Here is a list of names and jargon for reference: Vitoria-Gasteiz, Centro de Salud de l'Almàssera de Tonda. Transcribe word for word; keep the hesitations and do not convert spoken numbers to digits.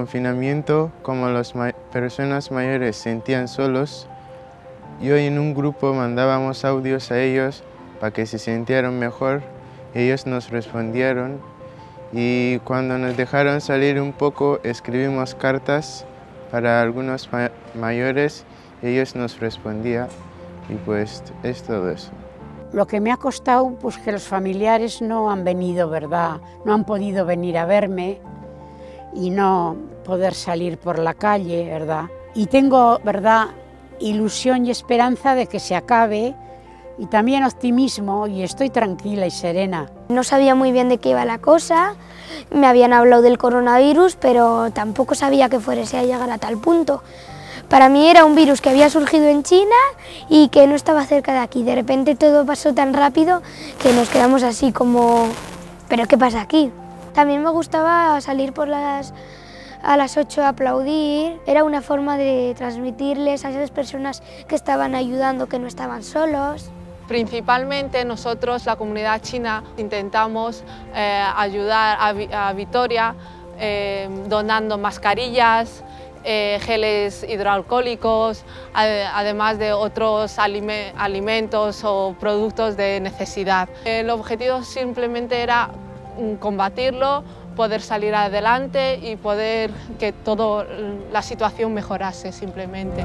confinamiento, como las may- personas mayores sentían solos, yo en un grupo mandábamos audios a ellos para que se sintieran mejor. Ellos nos respondieron y cuando nos dejaron salir un poco escribimos cartas para algunos ma- mayores. Ellos nos respondían y pues es todo eso. Lo que me ha costado, pues que los familiares no han venido, ¿verdad? No han podido venir a verme y no poder salir por la calle, ¿verdad? Y tengo, ¿verdad?, ilusión y esperanza de que se acabe y también optimismo y estoy tranquila y serena. No sabía muy bien de qué iba la cosa, me habían hablado del coronavirus, pero tampoco sabía que fuese a llegar a tal punto. Para mí era un virus que había surgido en China y que no estaba cerca de aquí. De repente todo pasó tan rápido que nos quedamos así como, ¿pero qué pasa aquí? También me gustaba salir por las, a las ocho a aplaudir. Era una forma de transmitirles a esas personas que estaban ayudando, que no estaban solos. Principalmente nosotros, la comunidad china, intentamos eh, ayudar a, a Vitoria eh, donando mascarillas, Eh, geles hidroalcohólicos, eh, además de otros alime alimentos o productos de necesidad. El objetivo simplemente era combatirlo, poder salir adelante y poder que toda la situación mejorase simplemente.